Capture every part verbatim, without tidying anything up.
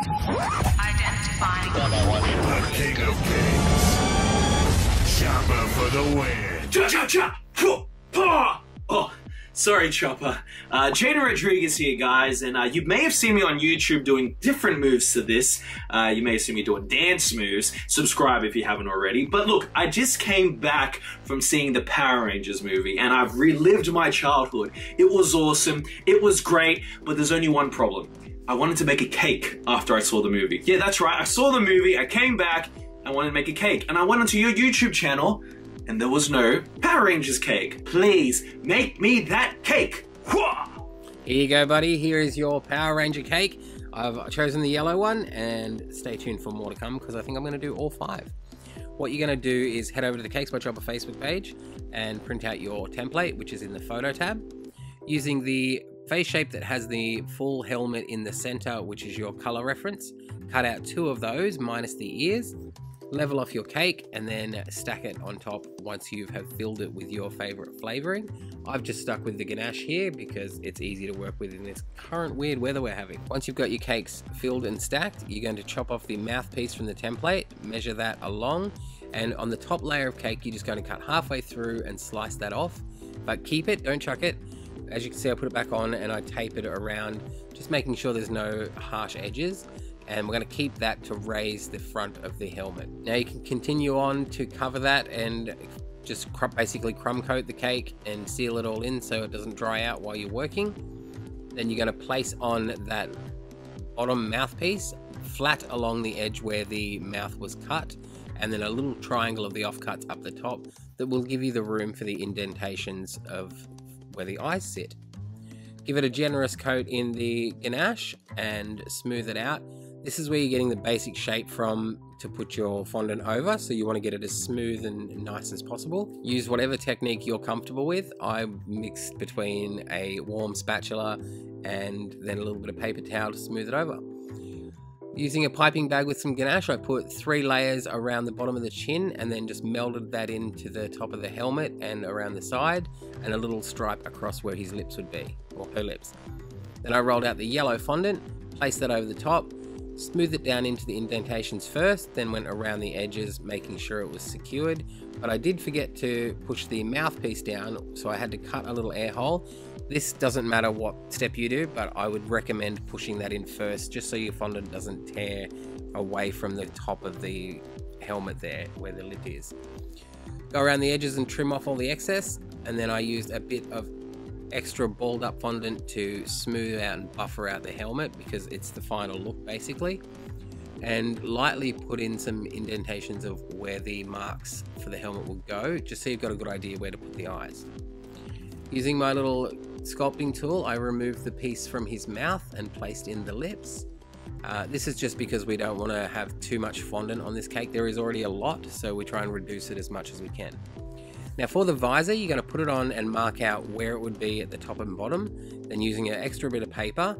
Identifying. The King of Kings. ChoppA for the win. ChoppA! Oh, sorry, ChoppA. Uh, Jayden Rodriguez here, guys, and uh, you may have seen me on YouTube doing different moves to this. Uh, you may have seen me doing dance moves. Subscribe if you haven't already. But look, I just came back from seeing the Power Rangers movie, and I've relived my childhood. It was awesome, it was great, but there's only one problem. I wanted to make a cake after I saw the movie. Yeah, that's right, I saw the movie, I came back, I wanted to make a cake. And I went onto your YouTube channel, and there was no Power Rangers cake. Please, make me that cake! Here you go, buddy, here is your Power Ranger cake. I've chosen the yellow one, and stay tuned for more to come, because I think I'm gonna do all five. What you're gonna do is head over to the Cakes by ChoppA Facebook page, and print out your template, which is in the photo tab, using the face shape that has the full helmet in the center, which is your color reference. Cut out two of those minus the ears, level off your cake, and then stack it on top once you have filled it with your favorite flavoring. I've just stuck with the ganache here because it's easy to work with in this current weird weather we're having. Once you've got your cakes filled and stacked, you're going to chop off the mouthpiece from the template, measure that along, and on the top layer of cake, you're just going to cut halfway through and slice that off, but keep it, don't chuck it. As you can see, I put it back on and I tape it around, just making sure there's no harsh edges. And we're going to keep that to raise the front of the helmet. Now you can continue on to cover that and just cr basically crumb coat the cake and seal it all in so it doesn't dry out while you're working. Then you're going to place on that bottom mouthpiece flat along the edge where the mouth was cut, and then a little triangle of the offcuts up the top that will give you the room for the indentations of where the eyes sit. Give it a generous coat in the ganache and smooth it out. This is where you're getting the basic shape from to put your fondant over, so you want to get it as smooth and nice as possible. Use whatever technique you're comfortable with. I mixed between a warm spatula and then a little bit of paper towel to smooth it over. Using a piping bag with some ganache, I put three layers around the bottom of the chin and then just melded that into the top of the helmet and around the side, and a little stripe across where his lips would be, or her lips. Then I rolled out the yellow fondant, placed that over the top, smoothed it down into the indentations first, then went around the edges, making sure it was secured. But I did forget to push the mouthpiece down, so I had to cut a little air hole. This doesn't matter what step you do, but I would recommend pushing that in first, just so your fondant doesn't tear away from the top of the helmet there, where the lip is. Go around the edges and trim off all the excess, and then I used a bit of extra balled up fondant to smooth out and buffer out the helmet, because it's the final look basically. And lightly put in some indentations of where the marks for the helmet will go, just so you've got a good idea where to put the eyes. Using my little sculpting tool, I removed the piece from his mouth and placed in the lips. Uh, this is just because we don't want to have too much fondant on this cake. There is already a lot, so we try and reduce it as much as we can. Now for the visor, you're going to put it on and mark out where it would be at the top and bottom. Then using an extra bit of paper,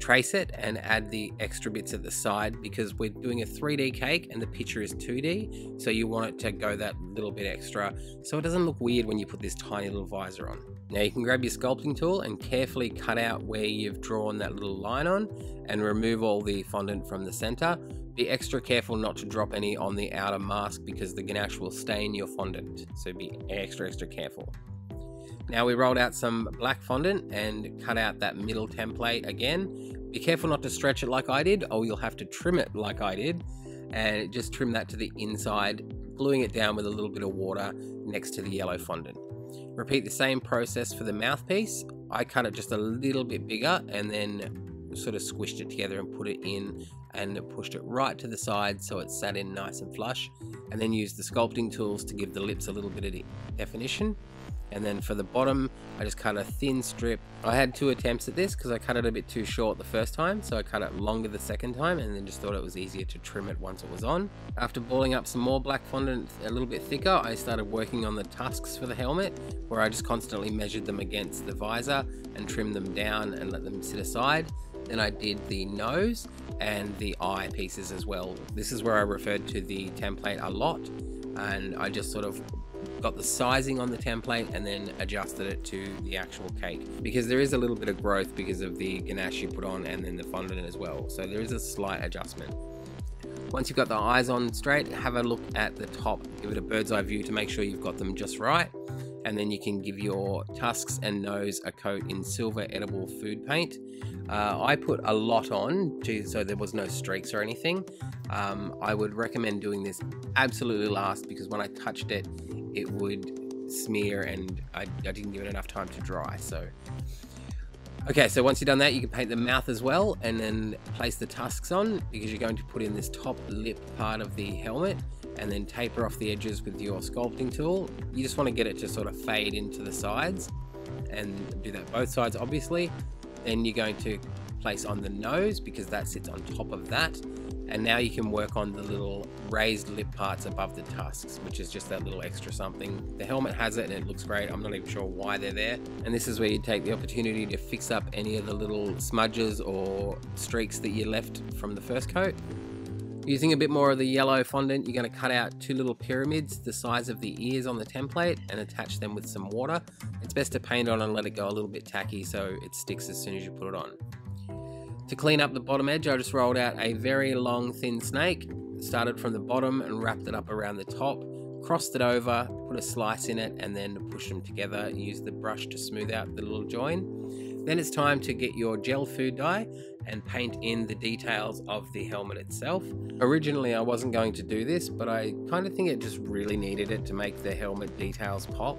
trace it and add the extra bits at the side, because we're doing a three D cake and the picture is two D. So you want it to go that little bit extra, so it doesn't look weird when you put this tiny little visor on. Now you can grab your sculpting tool and carefully cut out where you've drawn that little line on and remove all the fondant from the center. Be extra careful not to drop any on the outer mask, because the ganache will stain your fondant. So be extra, extra careful. Now we rolled out some black fondant and cut out that middle template again. Be careful not to stretch it like I did, or you'll have to trim it like I did. And just trim that to the inside, gluing it down with a little bit of water next to the yellow fondant. Repeat the same process for the mouthpiece. I cut it just a little bit bigger and then sort of squished it together and put it in and pushed it right to the side so it sat in nice and flush. And then used the sculpting tools to give the lips a little bit of definition. And then for the bottom, I just cut a thin strip. I had two attempts at this because I cut it a bit too short the first time, so I cut it longer the second time and then just thought it was easier to trim it once it was on. After balling up some more black fondant a little bit thicker, I started working on the tusks for the helmet, where I just constantly measured them against the visor and trimmed them down and let them sit aside. Then I did the nose and the eye pieces as well. This is where I referred to the template a lot, and I just sort of got the sizing on the template and then adjusted it to the actual cake, because there is a little bit of growth because of the ganache you put on and then the fondant as well, so there is a slight adjustment. Once you've got the eyes on straight, have a look at the top, give it a bird's eye view to make sure you've got them just right, and then you can give your tusks and nose a coat in silver edible food paint. Uh, I put a lot on to, so there was no streaks or anything. Um, I would recommend doing this absolutely last, because when I touched it, it would smear and I, I didn't give it enough time to dry. So, okay, so once you've done that, you can paint the mouth as well and then place the tusks on, because you're going to put in this top lip part of the helmet, and then taper off the edges with your sculpting tool. You just want to get it to sort of fade into the sides, and do that both sides obviously. Then you're going to place on the nose, because that sits on top of that, and now you can work on the little raised lip parts above the tusks, which is just that little extra something. The helmet has it and it looks great. I'm not even sure why they're there. And this is where you take the opportunity to fix up any of the little smudges or streaks that you left from the first coat. Using a bit more of the yellow fondant, you're going to cut out two little pyramids the size of the ears on the template and attach them with some water. It's best to paint on and let it go a little bit tacky so it sticks as soon as you put it on. To clean up the bottom edge, I just rolled out a very long thin snake, started from the bottom and wrapped it up around the top, crossed it over, put a slice in it, and then push them together and use the brush to smooth out the little join. Then it's time to get your gel food dye and paint in the details of the helmet itself. Originally I wasn't going to do this, but I kind of think it just really needed it to make the helmet details pop.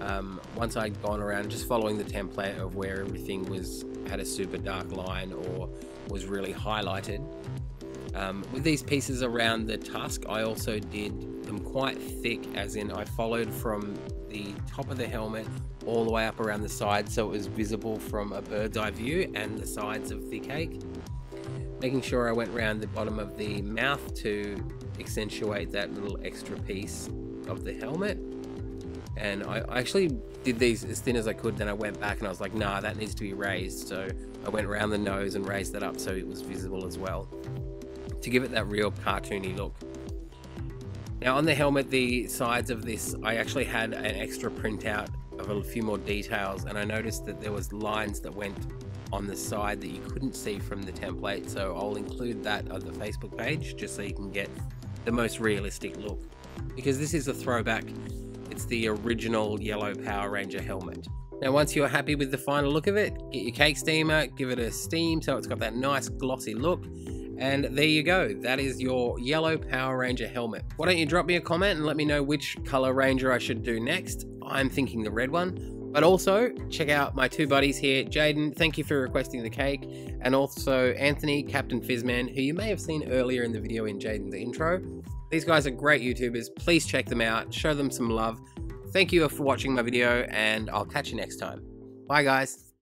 Um, once I'd gone around just following the template of where everything was had a super dark line or was really highlighted. Um, with these pieces around the tusk, I also did them quite thick, as in I followed from the top of the helmet all the way up around the side, so it was visible from a bird's eye view and the sides of the cake. Making sure I went around the bottom of the mouth to accentuate that little extra piece of the helmet. And I actually did these as thin as I could, then I went back and I was like, nah, that needs to be raised. So I went around the nose and raised that up so it was visible as well, to give it that real cartoony look. Now on the helmet, the sides of this, I actually had an extra printout of a few more details, and I noticed that there was lines that went on the side that you couldn't see from the template, so I'll include that on the Facebook page just so you can get the most realistic look, because this is a throwback. It's the original yellow Power Ranger helmet. Now once you're happy with the final look of it, get your cake steamer, give it a steam so it's got that nice glossy look. And there you go, that is your yellow Power Ranger helmet. Why don't you drop me a comment and let me know which color ranger I should do next. I'm thinking the red one, but also check out my two buddies here. Jayden, thank you for requesting the cake, and also Anthony, Captain Fizzman, who you may have seen earlier in the video in Jayden's intro. These guys are great YouTubers, please check them out, show them some love. Thank you for watching my video, and I'll catch you next time. Bye guys.